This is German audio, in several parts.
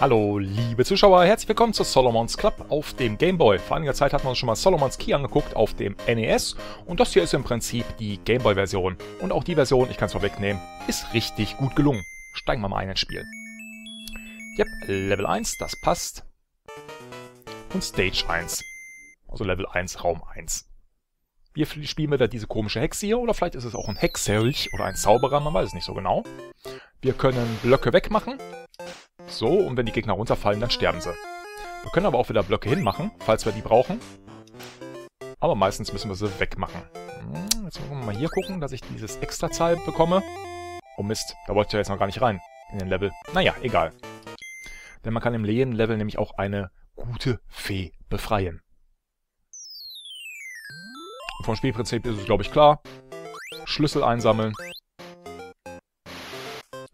Hallo liebe Zuschauer, herzlich willkommen zu Solomon's Club auf dem Game Boy. Vor einiger Zeit hatten wir uns schon mal Solomon's Key angeguckt auf dem NES und das hier ist im Prinzip die Game Boy Version. Und auch die Version, ich kann es vorwegnehmen, ist richtig gut gelungen. Steigen wir mal ein ins Spiel. Yep, Level 1, das passt. Und Stage 1, also Level 1, Raum 1. Wir spielen wieder diese komische Hexe hier oder vielleicht ist es auch ein Hexerich oder ein Zauberer, man weiß es nicht so genau. Wir können Blöcke wegmachen. So, und wenn die Gegner runterfallen, dann sterben sie. Wir können aber auch wieder Blöcke hinmachen, falls wir die brauchen. Aber meistens müssen wir sie wegmachen. Jetzt müssen wir mal hier gucken, dass ich dieses Extrazahl bekomme. Oh Mist, da wollte ich ja jetzt noch gar nicht rein in den Level. Naja, egal. Denn man kann im leeren Level nämlich auch eine gute Fee befreien. Und vom Spielprinzip ist es, glaube ich, klar. Schlüssel einsammeln.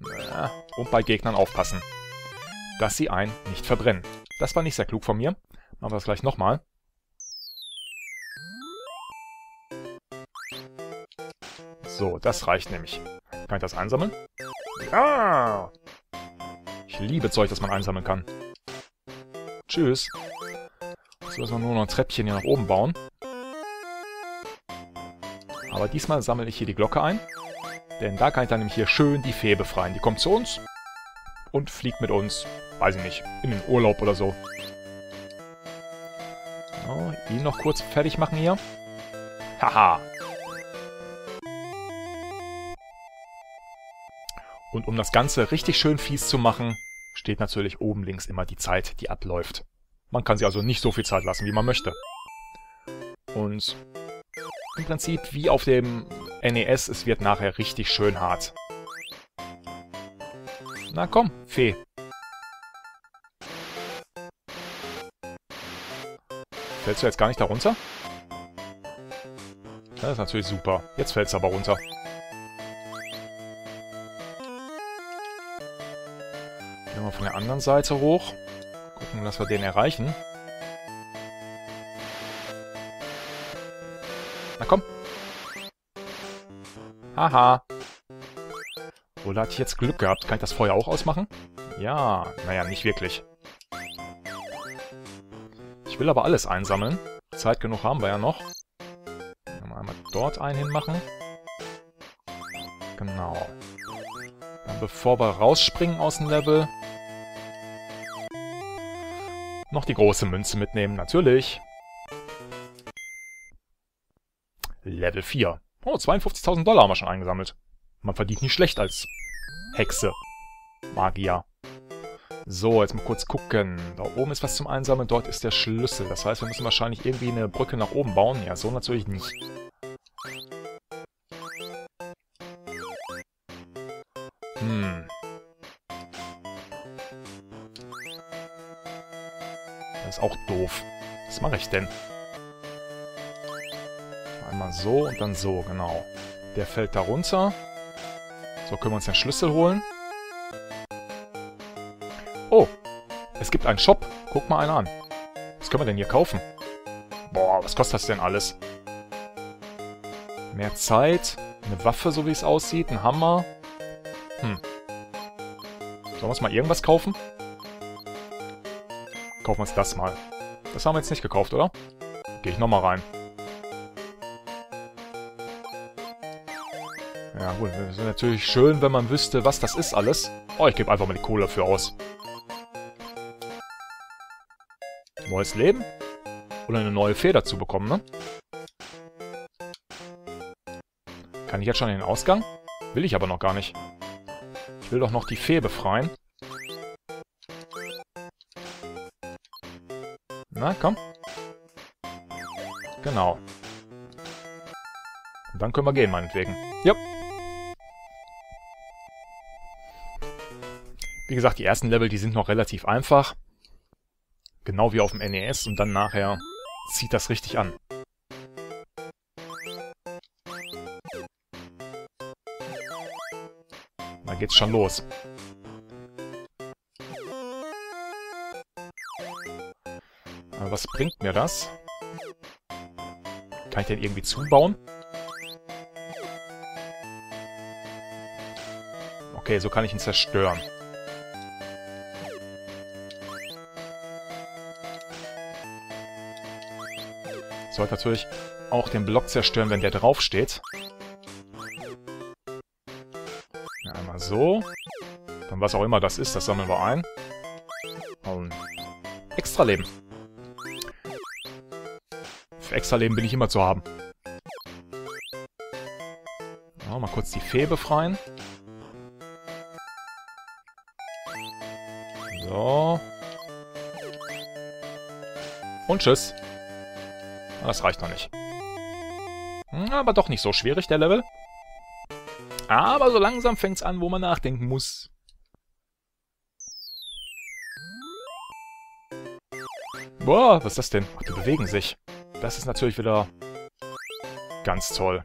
Na, und bei Gegnern aufpassen, dass sie einen nicht verbrennen. Das war nicht sehr klug von mir. Machen wir das gleich nochmal. So, das reicht nämlich. Kann ich das einsammeln? Ja! Ich liebe Zeug, das man einsammeln kann. Tschüss. Jetzt müssen wir nur noch ein Treppchen hier nach oben bauen. Aber diesmal sammle ich hier die Glocke ein. Denn da kann ich dann nämlich hier schön die Fee befreien. Die kommt zu uns und fliegt mit uns, weiß ich nicht, in den Urlaub oder so. So, ihn noch kurz fertig machen hier. Haha! Und um das Ganze richtig schön fies zu machen, steht natürlich oben links immer die Zeit, die abläuft. Man kann sie also nicht so viel Zeit lassen, wie man möchte. Und im Prinzip wie auf dem NES, es wird nachher richtig schön hart. Na komm, Fee. Fällst du jetzt gar nicht da runter? Das ist natürlich super. Jetzt fällst du aber runter. Gehen wir mal von der anderen Seite hoch. Gucken, dass wir den erreichen. Na komm. Haha. Oder hatte ich jetzt Glück gehabt? Kann ich das Feuer auch ausmachen? Ja, naja, nicht wirklich. Ich will aber alles einsammeln. Zeit genug haben wir ja noch. Einmal dort einen hinmachen. Genau. Dann bevor wir rausspringen aus dem Level, noch die große Münze mitnehmen, natürlich. Level 4. Oh, 52.000 Dollar haben wir schon eingesammelt. Man verdient nicht schlecht als Hexe. Magier. So, jetzt mal kurz gucken. Da oben ist was zum Einsammeln. Dort ist der Schlüssel. Das heißt, wir müssen wahrscheinlich irgendwie eine Brücke nach oben bauen. Ja, so natürlich nicht. Das ist auch doof. Was mache ich denn? Einmal so und dann so, genau. Der fällt da runter. So können wir uns den Schlüssel holen. Oh, es gibt einen Shop. Guck mal einen an. Was können wir denn hier kaufen? Boah, was kostet das denn alles? Mehr Zeit. Eine Waffe, so wie es aussieht. Ein Hammer. Sollen wir uns mal irgendwas kaufen? Kaufen wir uns das mal. Das haben wir jetzt nicht gekauft, oder? Gehe ich nochmal rein. Ja gut, das wäre natürlich schön, wenn man wüsste, was das ist alles. Oh, ich gebe einfach mal die Kohle dafür aus. Neues Leben? Oder eine neue Fee dazu bekommen, ne? Kann ich jetzt schon in den Ausgang? Will ich aber noch gar nicht. Ich will doch noch die Fee befreien. Na, komm. Genau. Und dann können wir gehen, meinetwegen. Ja. Wie gesagt, die ersten Level, die sind noch relativ einfach. Genau wie auf dem NES und dann nachher zieht das richtig an. Da geht's schon los. Aber was bringt mir das? Kann ich den irgendwie zubauen? Okay, so kann ich ihn zerstören. Sollte natürlich auch den Block zerstören, wenn der draufsteht. Ja, einmal so. Dann was auch immer das ist, das sammeln wir ein. Und extra Leben. Für extra Leben bin ich immer zu haben. Ja, mal kurz die Fee befreien. So. Und tschüss. Das reicht noch nicht. Aber doch nicht so schwierig, der Level. Aber so langsam fängt's an, wo man nachdenken muss. Boah, was ist das denn? Ach, die bewegen sich. Das ist natürlich wieder ganz toll.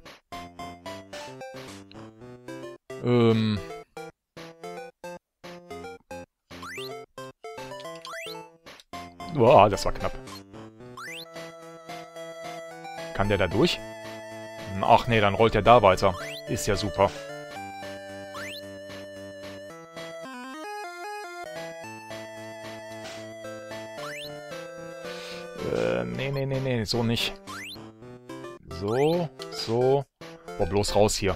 Boah, das war knapp. Kann der da durch? Ach nee, dann rollt er da weiter. Ist ja super. Nee, so nicht. So. Boah, bloß raus hier.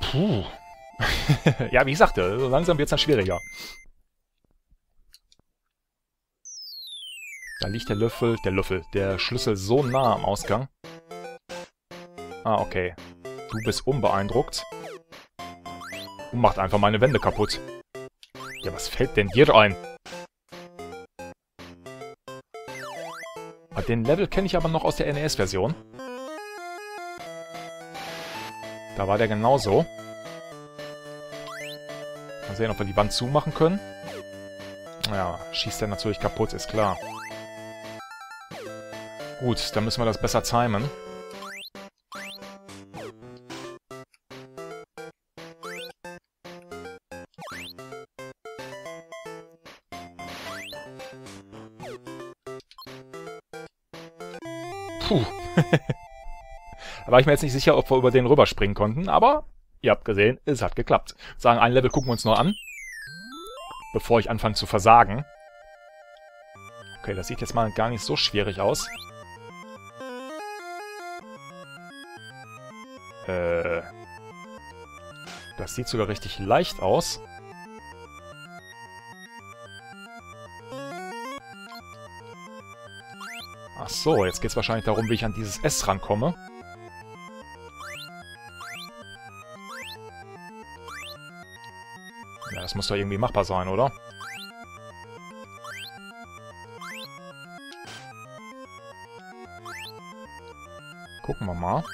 Puh. Ja, wie ich sagte, so langsam wird's dann schwieriger. Da liegt der Schlüssel so nah am Ausgang. Ah, okay. Du bist unbeeindruckt. Und macht einfach meine Wände kaputt. Ja, was fällt denn dir ein? Den Level kenne ich aber noch aus der NES-Version. Da war der genauso. Mal sehen, ob wir die Wand zumachen können. Ja, schießt der natürlich kaputt, ist klar. Gut, dann müssen wir das besser timen. Puh. Da war ich mir jetzt nicht sicher, ob wir über den rüberspringen konnten, aber ihr habt gesehen, es hat geklappt. Sagen, ein Level gucken wir uns nur an, bevor ich anfange zu versagen. Okay, das sieht jetzt mal gar nicht so schwierig aus. Das sieht sogar richtig leicht aus. Ach so, jetzt geht es wahrscheinlich darum, wie ich an dieses S rankomme. Ja, das muss doch irgendwie machbar sein, oder? Gucken wir mal.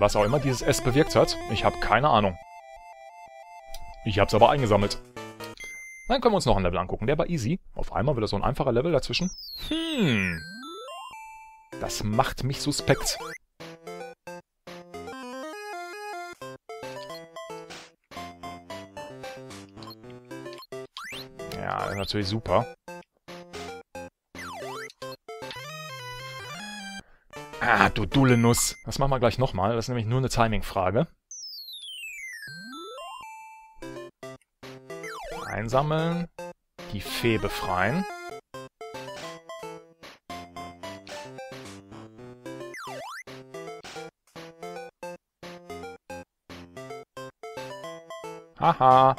Was auch immer dieses S bewirkt hat, ich habe keine Ahnung. Ich habe es aber eingesammelt. Dann können wir uns noch einen Level angucken. Der war easy. Auf einmal wieder so ein einfacher Level dazwischen. Das macht mich suspekt. Ja, das ist natürlich super. Ah, du Dulenuss. Das machen wir gleich nochmal. Das ist nämlich nur eine Timing-Frage. Einsammeln, die Fee befreien. Haha,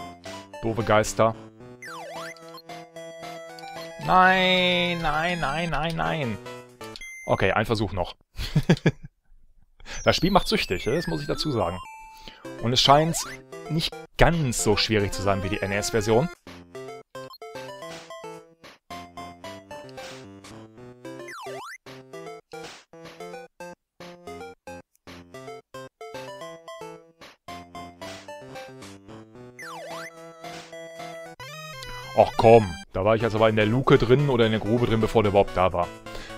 doofe Geister. Nein. Okay, ein Versuch noch. Das Spiel macht süchtig, das muss ich dazu sagen. Und es scheint nicht ganz so schwierig zu sein wie die NES-Version. Och komm, da war ich jetzt aber in der Luke drin oder in der Grube drin, bevor der überhaupt da war.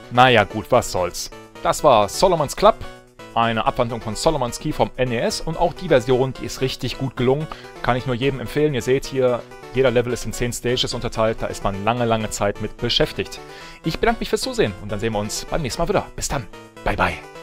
Naja gut, was soll's. Das war Solomon's Club. Eine Abwandlung von Solomon's Key vom NES und auch die Version, die ist richtig gut gelungen. Kann ich nur jedem empfehlen. Ihr seht hier, jeder Level ist in 10 Stages unterteilt. Da ist man lange Zeit mit beschäftigt. Ich bedanke mich fürs Zusehen und dann sehen wir uns beim nächsten Mal wieder. Bis dann. Bye, bye.